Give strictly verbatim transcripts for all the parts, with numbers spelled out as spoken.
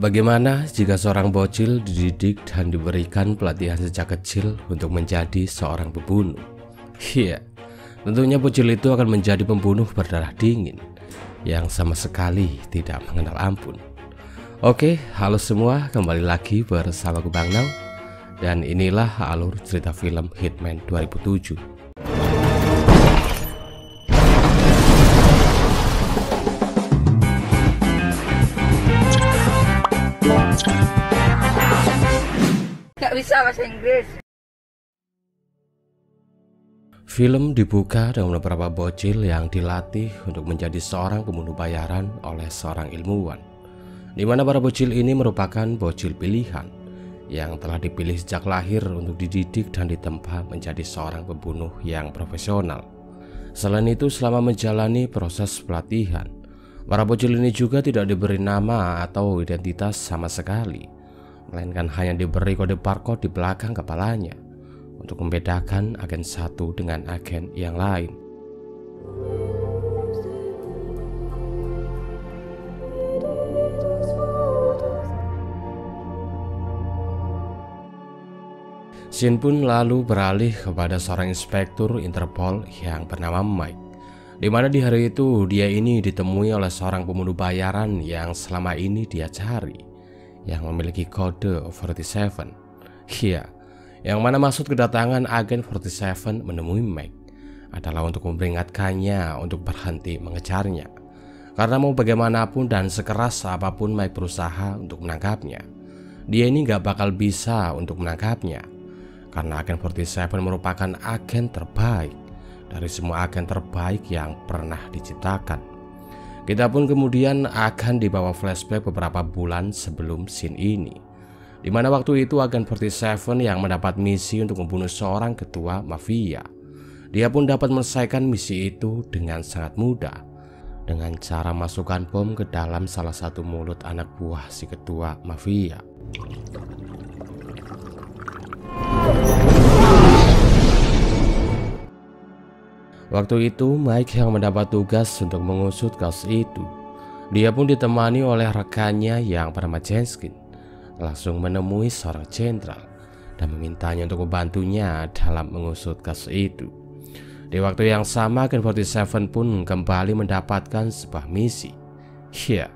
Bagaimana jika seorang bocil dididik dan diberikan pelatihan sejak kecil untuk menjadi seorang pembunuh? Iya, tentunya bocil itu akan menjadi pembunuh berdarah dingin yang sama sekali tidak mengenal ampun. Oke, halo semua, kembali lagi bersama Bang Nau, dan inilah alur cerita film Hitman dua ribu tujuh. Film dibuka dengan beberapa bocil yang dilatih untuk menjadi seorang pembunuh bayaran oleh seorang ilmuwan, di mana para bocil ini merupakan bocil pilihan yang telah dipilih sejak lahir untuk dididik dan ditempa menjadi seorang pembunuh yang profesional. Selain itu, selama menjalani proses pelatihan, para bocil ini juga tidak diberi nama atau identitas sama sekali, melainkan hanya diberi kode barcode di belakang kepalanya untuk membedakan agen satu dengan agen yang lain. Scene pun lalu beralih kepada seorang inspektur Interpol yang bernama Mike, di mana di hari itu dia ini ditemui oleh seorang pembunuh bayaran yang selama ini dia cari, yang memiliki kode empat puluh tujuh. Iya, yang mana maksud kedatangan agen empat puluh tujuh menemui Mac adalah untuk memperingatkannya untuk berhenti mengejarnya, karena mau bagaimanapun dan sekeras apapun Mac berusaha untuk menangkapnya, dia ini gak bakal bisa untuk menangkapnya, karena agen empat puluh tujuh merupakan agen terbaik dari semua agen terbaik yang pernah diciptakan. Kita pun kemudian akan dibawa flashback beberapa bulan sebelum scene ini, dimana waktu itu agen empat puluh tujuh yang mendapat misi untuk membunuh seorang ketua mafia. Dia pun dapat menyelesaikan misi itu dengan sangat mudah, dengan cara masukkan bom ke dalam salah satu mulut anak buah si ketua mafia. Waktu itu Mike yang mendapat tugas untuk mengusut kasus itu. Dia pun ditemani oleh rekannya yang bernama Jenskin, langsung menemui seorang jenderal dan memintanya untuk membantunya dalam mengusut kasus itu. Di waktu yang sama, Agent empat puluh tujuh pun kembali mendapatkan sebuah misi. Ya,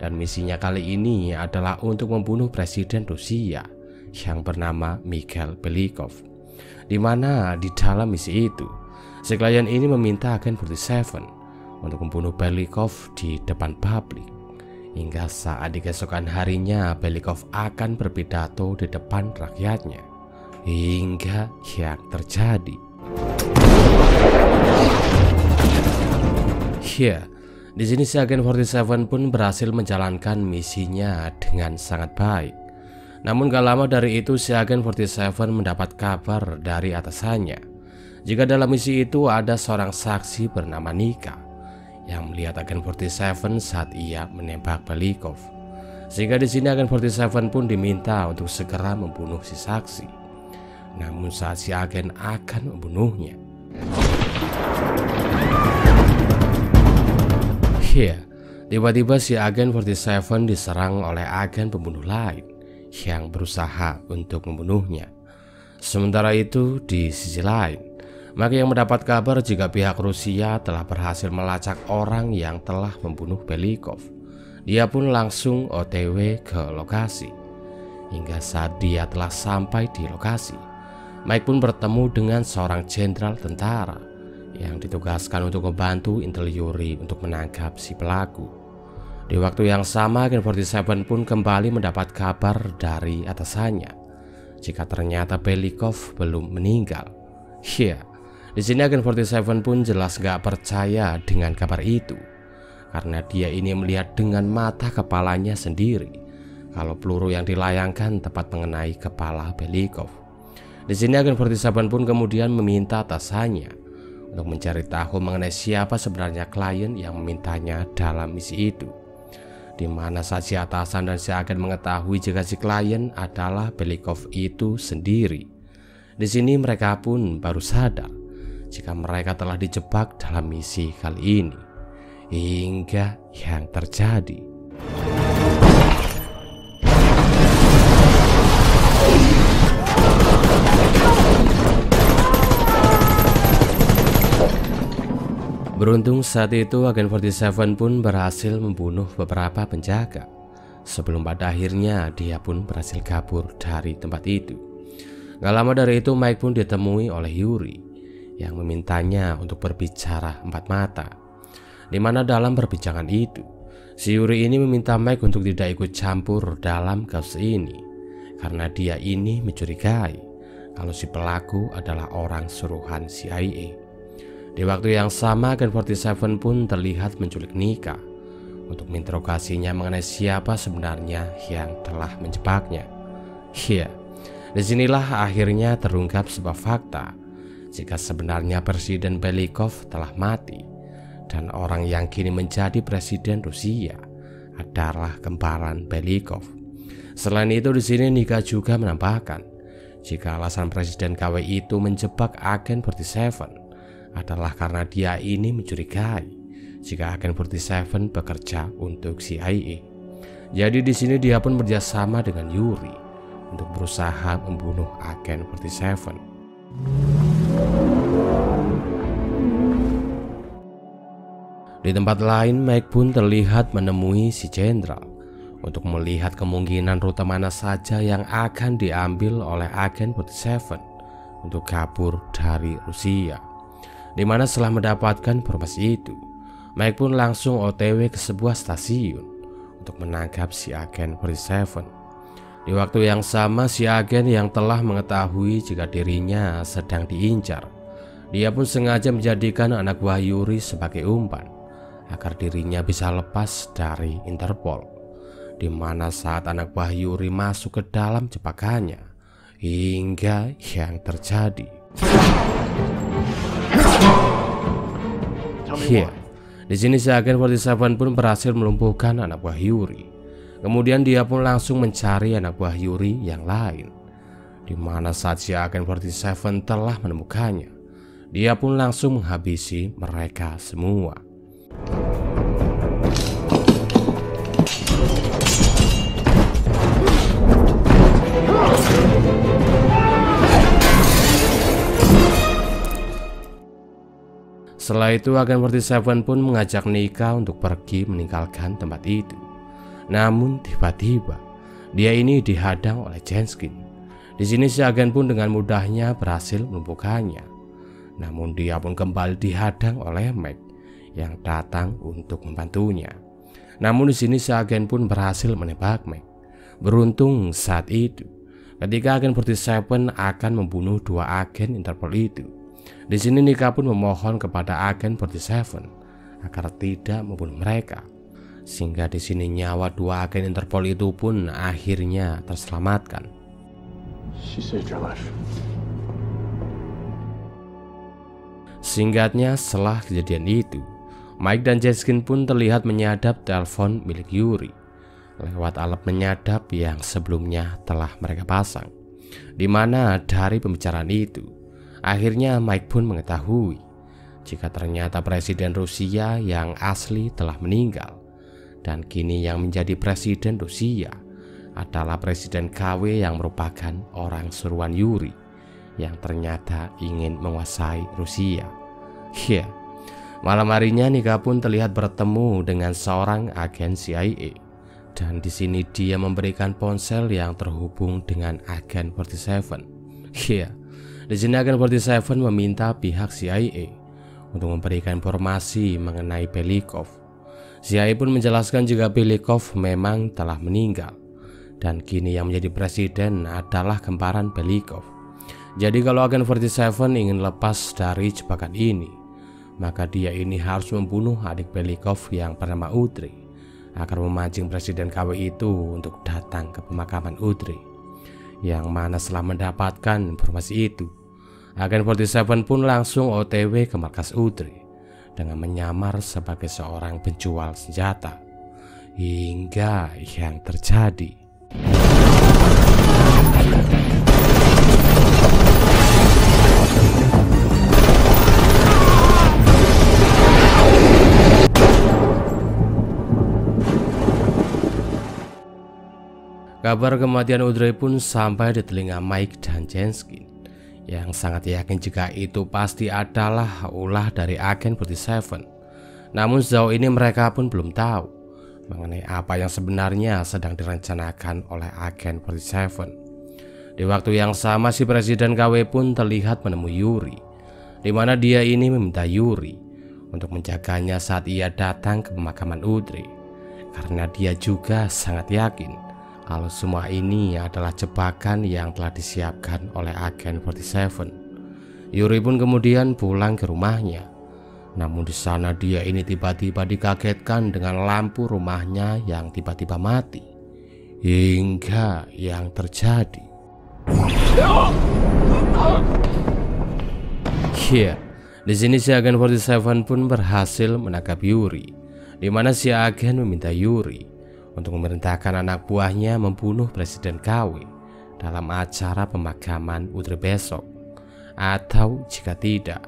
dan misinya kali ini adalah untuk membunuh presiden Rusia yang bernama Mikhail Belikov, di mana di dalam misi itu si klien ini meminta agen empat puluh tujuh untuk membunuh Belikov di depan publik, hingga saat di keesokan harinya Belikov akan berpidato di depan rakyatnya, hingga yang terjadi. Ya, di sini si agen empat puluh tujuh pun berhasil menjalankan misinya dengan sangat baik. Namun gak lama dari itu si agen empat puluh tujuh mendapat kabar dari atasannya jika dalam misi itu ada seorang saksi bernama Nika yang melihat agen empat puluh tujuh saat ia menembak Belikov. Sehingga di sini agen empat puluh tujuh pun diminta untuk segera membunuh si saksi. Namun saat si agen akan membunuhnya, ya, yeah, tiba-tiba si agen empat puluh tujuh diserang oleh agen pembunuh lain yang berusaha untuk membunuhnya. Sementara itu di sisi lain, Maka yang mendapat kabar jika pihak Rusia telah berhasil melacak orang yang telah membunuh Belikov. Dia pun langsung O T W ke lokasi. Hingga saat dia telah sampai di lokasi, Mike pun bertemu dengan seorang jenderal tentara yang ditugaskan untuk membantu intel Yuri untuk menangkap si pelaku. Di waktu yang sama, Agent empat puluh tujuh pun kembali mendapat kabar dari atasannya jika ternyata Belikov belum meninggal. Iya, yeah. Di sini agen empat puluh tujuh pun jelas gak percaya dengan kabar itu, karena dia ini melihat dengan mata kepalanya sendiri kalau peluru yang dilayangkan tepat mengenai kepala Belikov. Di sini agen empat puluh tujuh pun kemudian meminta atasannya untuk mencari tahu mengenai siapa sebenarnya klien yang memintanya dalam misi itu, di mana saat si atasan dan si agen mengetahui jika si klien adalah Belikov itu sendiri. Di sini mereka pun baru sadar jika mereka telah dijebak dalam misi kali ini, hingga yang terjadi. Beruntung saat itu Agent empat puluh tujuh pun berhasil membunuh beberapa penjaga sebelum pada akhirnya dia pun berhasil kabur dari tempat itu. Gak lama dari itu Mike pun ditemui oleh Yuri yang memintanya untuk berbicara empat mata, dimana dalam perbincangan itu si Yuri ini meminta Mike untuk tidak ikut campur dalam kasus ini karena dia ini mencurigai kalau si pelaku adalah orang suruhan C I A. Di waktu yang sama, Agent empat puluh tujuh pun terlihat menculik Nika untuk menginterogasinya mengenai siapa sebenarnya yang telah menjebaknya. Iya, disinilah akhirnya terungkap sebuah fakta jika sebenarnya Presiden Belikov telah mati dan orang yang kini menjadi Presiden Rusia adalah kembaran Belikov. Selain itu, di sini Nika juga menampakkan jika alasan Presiden K W itu menjebak Agent empat puluh tujuh adalah karena dia ini mencurigai jika Agent empat puluh tujuh bekerja untuk C I A. Jadi di sini dia pun bekerjasama dengan Yuri untuk berusaha membunuh Agent empat puluh tujuh. Di tempat lain, Mike pun terlihat menemui si jenderal untuk melihat kemungkinan rute mana saja yang akan diambil oleh Agent empat puluh tujuh untuk kabur dari Rusia. Dimana setelah mendapatkan informasi itu, Mike pun langsung O T W ke sebuah stasiun untuk menangkap si Agent empat puluh tujuh. Di waktu yang sama, si agen yang telah mengetahui jika dirinya sedang diincar, dia pun sengaja menjadikan anak buah Yuri sebagai umpan agar dirinya bisa lepas dari Interpol. Dimana saat anak buah Yuri masuk ke dalam jebakannya hingga yang terjadi. Ya, yeah. Di sini si Agent empat puluh tujuh pun berhasil melumpuhkan anak buah Yuri. Kemudian dia pun langsung mencari anak buah Yuri yang lain. Dimana saat si Agent empat puluh tujuh telah menemukannya, dia pun langsung menghabisi mereka semua. Setelah itu Agent empat puluh tujuh pun mengajak Nika untuk pergi meninggalkan tempat itu. Namun tiba-tiba dia ini dihadang oleh Jenskin. Di sini si agen pun dengan mudahnya berhasil melumpuhkannya. Namun dia pun kembali dihadang oleh Mac yang datang untuk membantunya. Namun di sini si agen pun berhasil menembak Mac. Beruntung saat itu ketika Agent empat puluh tujuh akan membunuh dua agen Interpol itu, di sini Nika pun memohon kepada Agent empat puluh tujuh agar tidak membunuh mereka, sehingga di sini nyawa dua agen Interpol itu pun akhirnya terselamatkan. Singkatnya, setelah kejadian itu, Mike dan Jenskin pun terlihat menyadap telepon milik Yuri lewat alat penyadap yang sebelumnya telah mereka pasang. Dimana dari pembicaraan itu, akhirnya Mike pun mengetahui jika ternyata Presiden Rusia yang asli telah meninggal dan kini yang menjadi Presiden Rusia adalah Presiden K W yang merupakan orang suruhan Yuri yang ternyata ingin menguasai Rusia. Ya, yeah. Malam harinya Nika pun terlihat bertemu dengan seorang agen C I A dan di sini dia memberikan ponsel yang terhubung dengan Agent empat puluh tujuh. Ya. Yeah. Di sini Agent empat puluh tujuh meminta pihak C I A untuk memberikan informasi mengenai Belikov. C I A pun menjelaskan jika Belikov memang telah meninggal dan kini yang menjadi presiden adalah kembaran Belikov. Jadi kalau Agent empat puluh tujuh ingin lepas dari jebakan ini, maka dia ini harus membunuh adik Belikov yang bernama Audrey agar memancing Presiden K W itu untuk datang ke pemakaman Audrey. Yang mana setelah mendapatkan informasi itu, Agent empat puluh tujuh pun langsung O T W ke markas Utri dengan menyamar sebagai seorang penjual senjata hingga yang terjadi. Kabar kematian Audrey pun sampai di telinga Mike dan Jenskin yang sangat yakin jika itu pasti adalah ulah dari Agent empat puluh tujuh Namun sejauh ini mereka pun belum tahu mengenai apa yang sebenarnya sedang direncanakan oleh Agen empat puluh tujuh. Di waktu yang sama si Presiden K W pun terlihat menemui Yuri, di mana dia ini meminta Yuri untuk menjaganya saat ia datang ke pemakaman Audrey, karena dia juga sangat yakin kalau semua ini adalah jebakan yang telah disiapkan oleh Agen empat puluh tujuh. Yuri pun kemudian pulang ke rumahnya. Namun di sana dia ini tiba-tiba dikagetkan dengan lampu rumahnya yang tiba-tiba mati. Hingga yang terjadi, ya, yeah. Di sini si Agen empat puluh tujuh pun berhasil menangkap Yuri, di mana si agen meminta Yuri untuk memerintahkan anak buahnya membunuh Presiden K W dalam acara pemakaman Utri besok, atau jika tidak,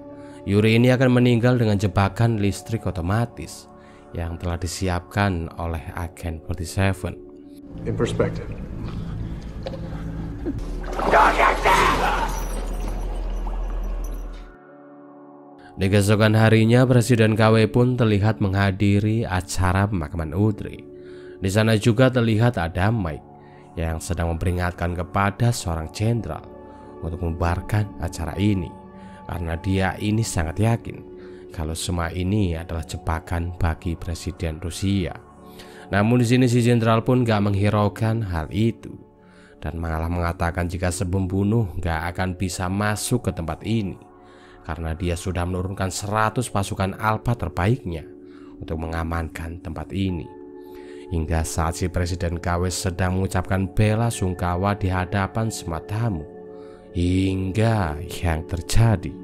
Yuri ini akan meninggal dengan jebakan listrik otomatis yang telah disiapkan oleh Agen empat puluh tujuh. In perspective. Di keesokan harinya Presiden K W pun terlihat menghadiri acara pemakaman Audrey. Di sana juga terlihat ada Mike yang sedang memperingatkan kepada seorang jenderal untuk membubarkan acara ini, karena dia ini sangat yakin kalau semua ini adalah jebakan bagi Presiden Rusia. Namun di sini si jenderal pun gak menghiraukan hal itu, dan malah mengatakan jika si pembunuh gak akan bisa masuk ke tempat ini, karena dia sudah menurunkan seratus pasukan Alpha terbaiknya untuk mengamankan tempat ini. Hingga saat si Presiden K W sedang mengucapkan bela sungkawa di hadapan semua tamu, hingga yang terjadi,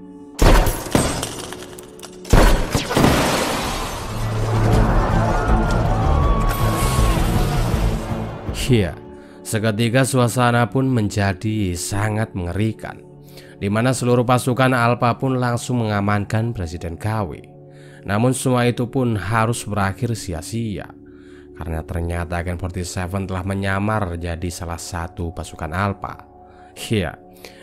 ya, seketika suasana pun menjadi sangat mengerikan, di mana seluruh pasukan Alpha pun langsung mengamankan Presiden K W. Namun semua itu pun harus berakhir sia-sia, karena ternyata Agen empat puluh tujuh telah menyamar jadi salah satu pasukan Alpha. Ya,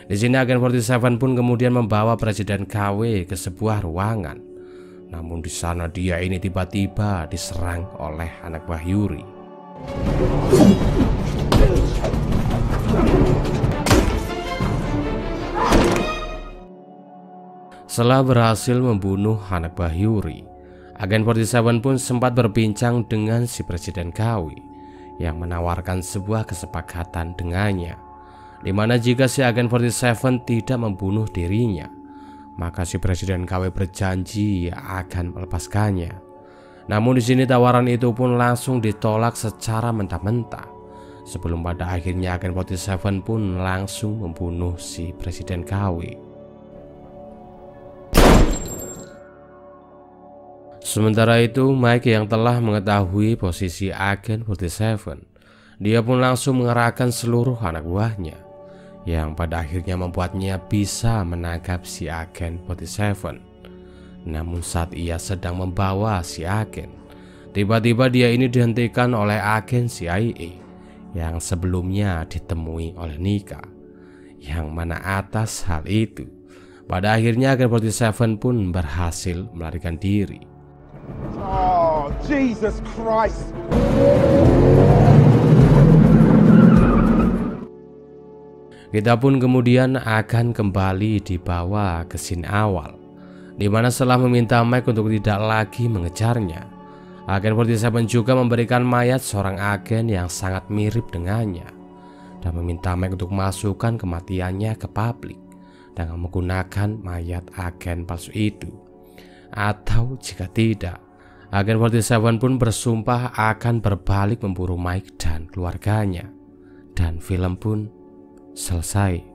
di sini Agen empat puluh tujuh pun kemudian membawa Presiden K W ke sebuah ruangan. Namun di sana dia ini tiba-tiba diserang oleh anak buah Yuri. Setelah berhasil membunuh anak buah Yuri, Agen empat puluh tujuh pun sempat berbincang dengan si Presiden K W yang menawarkan sebuah kesepakatan dengannya, di mana jika si Agen empat puluh tujuh tidak membunuh dirinya, maka si Presiden K W berjanji akan melepaskannya. Namun di sini tawaran itu pun langsung ditolak secara mentah-mentah, sebelum pada akhirnya Agen empat puluh tujuh pun langsung membunuh si Presiden K W. Sementara itu Mike yang telah mengetahui posisi Agen empat puluh tujuh, dia pun langsung mengerahkan seluruh anak buahnya, yang pada akhirnya membuatnya bisa menangkap si Agen empat puluh tujuh. Namun saat ia sedang membawa si agen, tiba-tiba dia ini dihentikan oleh agen C I A yang sebelumnya ditemui oleh Nika, yang mana atas hal itu pada akhirnya Agen empat puluh tujuh pun berhasil melarikan diri. Oh, Jesus Christ. Kita pun kemudian akan kembali dibawa ke scene awal, dimana setelah meminta Mike untuk tidak lagi mengejarnya, Agen empat puluh tujuh juga memberikan mayat seorang agen yang sangat mirip dengannya, dan meminta Mike untuk masukkan kematiannya ke publik dengan menggunakan mayat agen palsu itu. Atau jika tidak, Agen empat puluh tujuh pun bersumpah akan berbalik memburu Mike dan keluarganya. Dan film pun selesai.